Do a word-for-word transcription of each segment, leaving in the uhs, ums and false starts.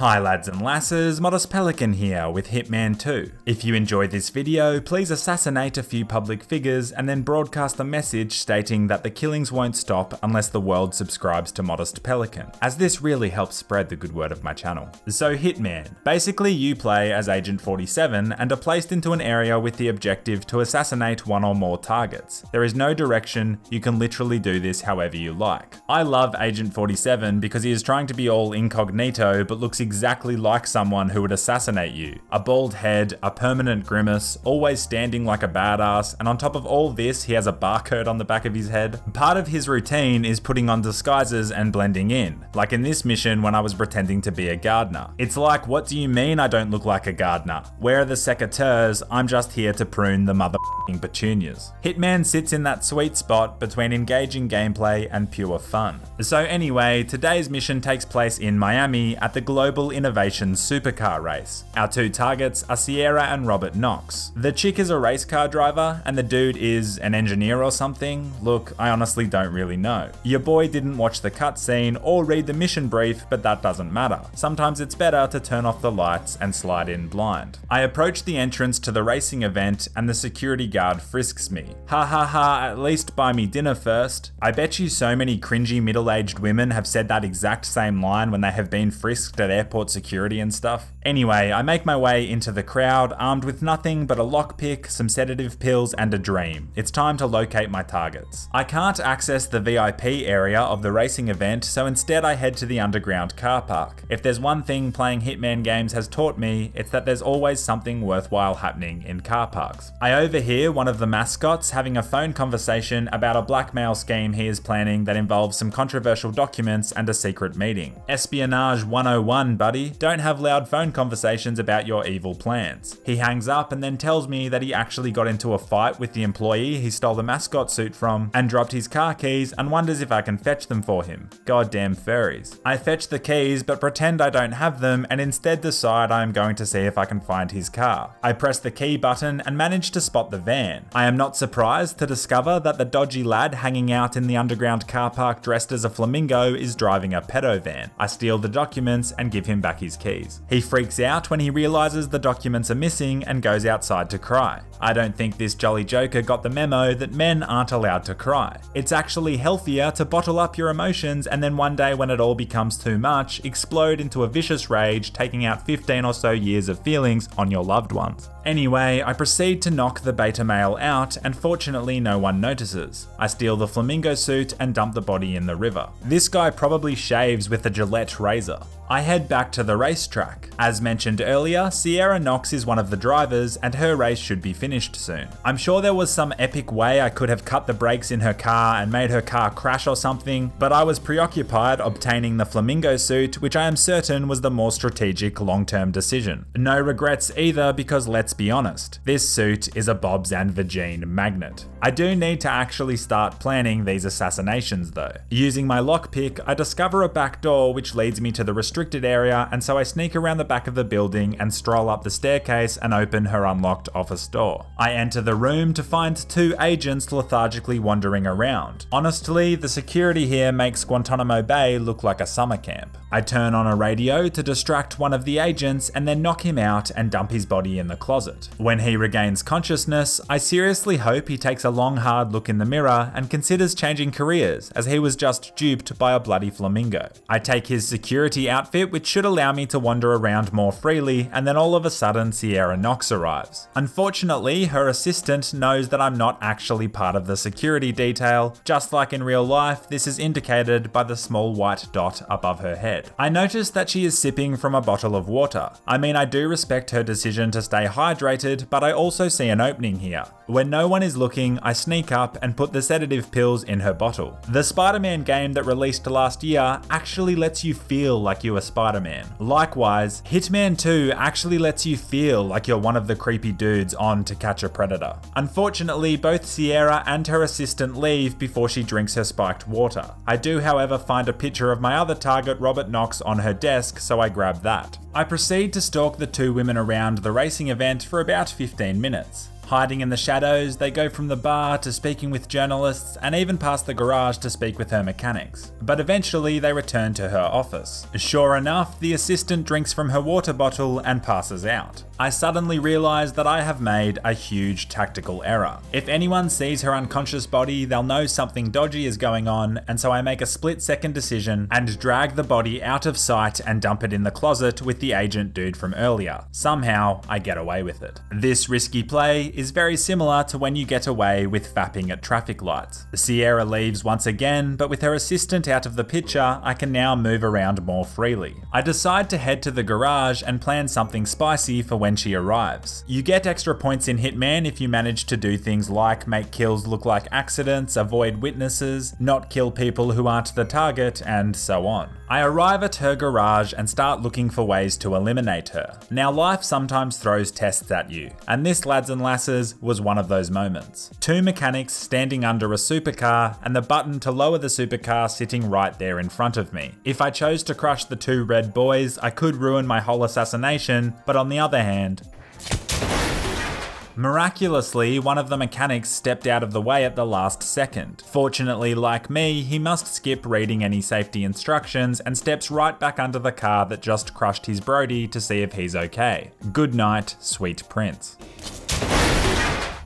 Hi lads and lasses, Modest Pelican here with Hitman two. If you enjoyed this video, please assassinate a few public figures and then broadcast a message stating that the killings won't stop unless the world subscribes to Modest Pelican, as this really helps spread the good word of my channel. So Hitman, basically you play as Agent forty-seven and are placed into an area with the objective to assassinate one or more targets. There is no direction, you can literally do this however you like. I love Agent forty-seven because he is trying to be all incognito but looks exactly exactly like someone who would assassinate you. A bald head, a permanent grimace, always standing like a badass, and on top of all this he has a barcode on the back of his head. Part of his routine is putting on disguises and blending in, like in this mission when I was pretending to be a gardener. It's like, what do you mean I don't look like a gardener? Where are the secateurs? I'm just here to prune the motherfucking petunias. Hitman sits in that sweet spot between engaging gameplay and pure fun. So anyway, today's mission takes place in Miami at the global Innovation Supercar Race. Our two targets are Sierra and Robert Knox. The chick is a race car driver and the dude is an engineer or something. Look, I honestly don't really know. Your boy didn't watch the cutscene or read the mission brief, but that doesn't matter. Sometimes it's better to turn off the lights and slide in blind. I approach the entrance to the racing event and the security guard frisks me. Ha ha ha, at least buy me dinner first. I bet you so many cringy middle-aged women have said that exact same line when they have been frisked at airports. Airport security and stuff. Anyway, I make my way into the crowd, armed with nothing but a lockpick, some sedative pills, and a dream. It's time to locate my targets. I can't access the V I P area of the racing event, so instead I head to the underground car park. If there's one thing playing Hitman games has taught me, it's that there's always something worthwhile happening in car parks. I overhear one of the mascots having a phone conversation about a blackmail scheme he is planning that involves some controversial documents and a secret meeting. Espionage one oh one, buddy. Don't have loud phone conversations about your evil plans. He hangs up and then tells me that he actually got into a fight with the employee he stole the mascot suit from and dropped his car keys and wonders if I can fetch them for him. Goddamn furries. I fetch the keys but pretend I don't have them and instead decide I am going to see if I can find his car. I press the key button and manage to spot the van. I am not surprised to discover that the dodgy lad hanging out in the underground car park dressed as a flamingo is driving a pedo van. I steal the documents and give Give him back his keys. He freaks out when he realizes the documents are missing and goes outside to cry. I don't think this jolly joker got the memo that men aren't allowed to cry. It's actually healthier to bottle up your emotions and then one day when it all becomes too much, explode into a vicious rage, taking out fifteen or so years of feelings on your loved ones. Anyway, I proceed to knock the beta male out and fortunately no one notices. I steal the flamingo suit and dump the body in the river. This guy probably shaves with a Gillette razor. I head back to the racetrack. As mentioned earlier, Sierra Knox is one of the drivers and her race should be finished soon. I'm sure there was some epic way I could have cut the brakes in her car and made her car crash or something, but I was preoccupied obtaining the flamingo suit, which I am certain was the more strategic long-term decision. No regrets either because let's Let's be honest, this suit is a Bob's and Virgin magnet. I do need to actually start planning these assassinations though. Using my lockpick, I discover a back door which leads me to the restricted area, and so I sneak around the back of the building and stroll up the staircase and open her unlocked office door. I enter the room to find two agents lethargically wandering around. Honestly, the security here makes Guantanamo Bay look like a summer camp. I turn on a radio to distract one of the agents and then knock him out and dump his body in the closet. When he regains consciousness, I seriously hope he takes a long hard look in the mirror and considers changing careers, as he was just duped by a bloody flamingo. I take his security outfit, which should allow me to wander around more freely, and then all of a sudden Sierra Knox arrives. Unfortunately, her assistant knows that I'm not actually part of the security detail. Just like in real life, this is indicated by the small white dot above her head. I notice that she is sipping from a bottle of water. I mean, I do respect her decision to stay high hydrated, but I also see an opening here. When no one is looking, I sneak up and put the sedative pills in her bottle. The Spider-Man game that released last year actually lets you feel like you are Spider-Man. Likewise, Hitman two actually lets you feel like you're one of the creepy dudes on To Catch a Predator. Unfortunately, both Sierra and her assistant leave before she drinks her spiked water. I do, however, find a picture of my other target, Robert Knox, on her desk, so I grab that. I proceed to stalk the two women around the racing event for about fifteen minutes. Hiding in the shadows, they go from the bar to speaking with journalists and even past the garage to speak with her mechanics. But eventually they return to her office. Sure enough, the assistant drinks from her water bottle and passes out. I suddenly realize that I have made a huge tactical error. If anyone sees her unconscious body, they'll know something dodgy is going on, and so I make a split second decision and drag the body out of sight and dump it in the closet with the agent dude from earlier. Somehow I get away with it. This risky play is very similar to when you get away with fapping at traffic lights. Sierra leaves once again, but with her assistant out of the picture, I can now move around more freely. I decide to head to the garage and plan something spicy for when she arrives. You get extra points in Hitman if you manage to do things like make kills look like accidents, avoid witnesses, not kill people who aren't the target, and so on. I arrive at her garage and start looking for ways to eliminate her. Now, life sometimes throws tests at you, and this, lads and lasses, was one of those moments. Two mechanics standing under a supercar and the button to lower the supercar sitting right there in front of me. If I chose to crush the two red boys, I could ruin my whole assassination, but on the other hand, miraculously, one of the mechanics stepped out of the way at the last second. Fortunately, like me, he must skip reading any safety instructions and steps right back under the car that just crushed his Brody to see if he's okay. Good night, sweet prince.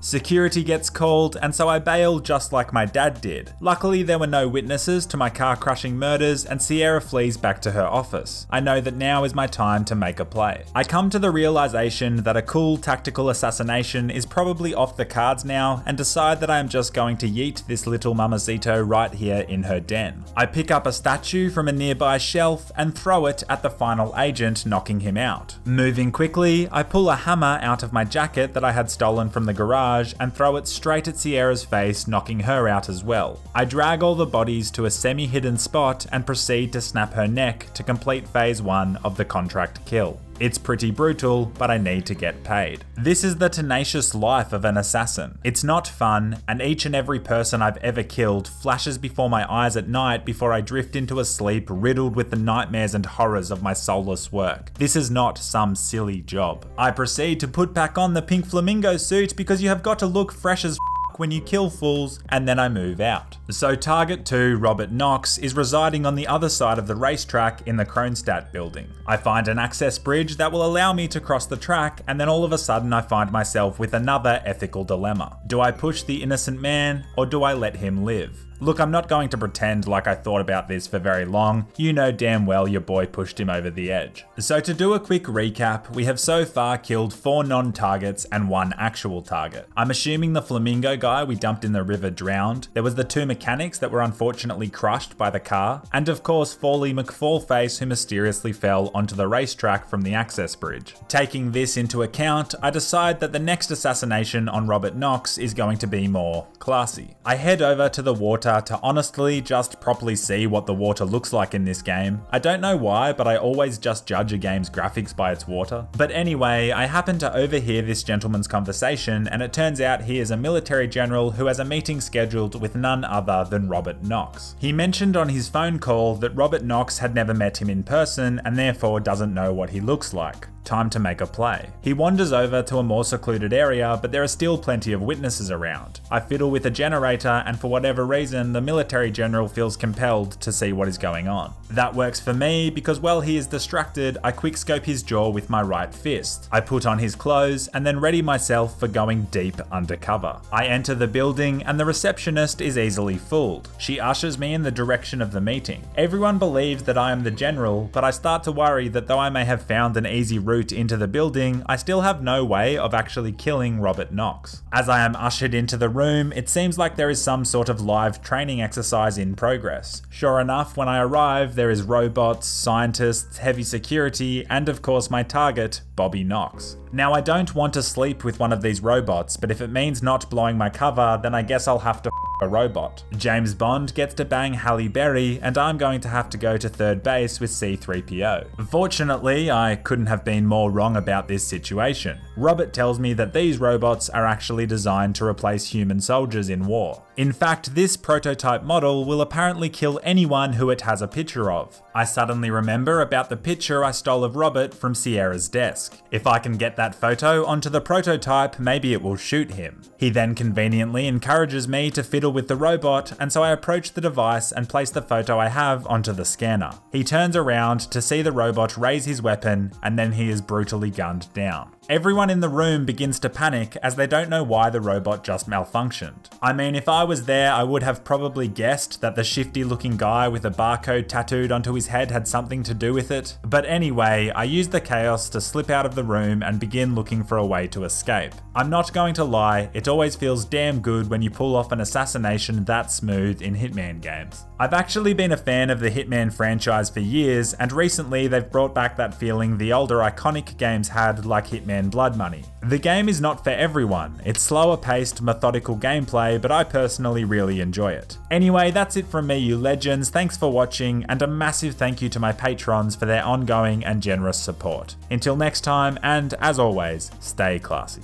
Security gets called, and so I bail just like my dad did. Luckily, there were no witnesses to my car crushing murders, and Sierra flees back to her office. I know that now is my time to make a play. I come to the realization that a cool tactical assassination is probably off the cards now, and decide that I am just going to yeet this little mamacito right here in her den. I pick up a statue from a nearby shelf and throw it at the final agent, knocking him out. Moving quickly, I pull a hammer out of my jacket that I had stolen from the garage and throw it straight at Sierra's face, knocking her out as well. I drag all the bodies to a semi-hidden spot and proceed to snap her neck to complete phase one of the contract kill. It's pretty brutal, but I need to get paid. This is the tenacious life of an assassin. It's not fun, and each and every person I've ever killed flashes before my eyes at night before I drift into a sleep riddled with the nightmares and horrors of my soulless work. This is not some silly job. I proceed to put back on the pink flamingo suit because you have got to look fresh as when you kill fools, and then I move out. So target two, Robert Knox, is residing on the other side of the racetrack in the Kronstadt building. I find an access bridge that will allow me to cross the track, and then all of a sudden I find myself with another ethical dilemma. Do I push the innocent man, or do I let him live? Look, I'm not going to pretend like I thought about this for very long. You know damn well your boy pushed him over the edge. So to do a quick recap, we have so far killed four non-targets and one actual target. I'm assuming the flamingo guy we dumped in the river drowned. There was the two mechanics that were unfortunately crushed by the car. And of course, Fawley McFallface, who mysteriously fell onto the racetrack from the access bridge. Taking this into account, I decide that the next assassination on Robert Knox is going to be more classy. I head over to the water to honestly just properly see what the water looks like in this game. I don't know why, but I always just judge a game's graphics by its water. But anyway, I happen to overhear this gentleman's conversation, and it turns out he is a military general who has a meeting scheduled with none other than Robert Knox. He mentioned on his phone call that Robert Knox had never met him in person and therefore doesn't know what he looks like. Time to make a play. He wanders over to a more secluded area, but there are still plenty of witnesses around. I fiddle with a generator, and for whatever reason, the military general feels compelled to see what is going on. That works for me because while he is distracted, I quick scope his jaw with my right fist. I put on his clothes and then ready myself for going deep undercover. I enter the building and the receptionist is easily fooled. She ushers me in the direction of the meeting. Everyone believes that I am the general, but I start to worry that though I may have found an easy route into the building, I still have no way of actually killing Robert Knox. As I am ushered into the room, it seems like there is some sort of live training exercise in progress. Sure enough, when I arrive, there is robots, scientists, heavy security, and of course my target, Bobby Knox. Now, I don't want to sleep with one of these robots, but if it means not blowing my cover, then I guess I'll have to a robot. James Bond gets to bang Halle Berry, and I'm going to have to go to third base with C three P O. Fortunately, I couldn't have been more wrong about this situation. Robert tells me that these robots are actually designed to replace human soldiers in war. In fact, this prototype model will apparently kill anyone who it has a picture of. I suddenly remember about the picture I stole of Robert from Sierra's desk. If I can get that photo onto the prototype, maybe it will shoot him. He then conveniently encourages me to fiddle with the robot, and so I approach the device and place the photo I have onto the scanner. He turns around to see the robot raise his weapon, and then he is brutally gunned down. Everyone in the room begins to panic as they don't know why the robot just malfunctioned. I mean, if I was there, I would have probably guessed that the shifty looking guy with a barcode tattooed onto his head had something to do with it. But anyway, I used the chaos to slip out of the room and begin looking for a way to escape. I'm not going to lie, it always feels damn good when you pull off an assassination that smooth in Hitman games. I've actually been a fan of the Hitman franchise for years, and recently they've brought back that feeling the older iconic games had, like Hitman Blood Money. The game is not for everyone. It's slower paced, methodical gameplay, but I personally really enjoy it. Anyway, that's it from me, you legends. Thanks for watching, and a massive thank you to my patrons for their ongoing and generous support. Until next time, and as always, stay classy.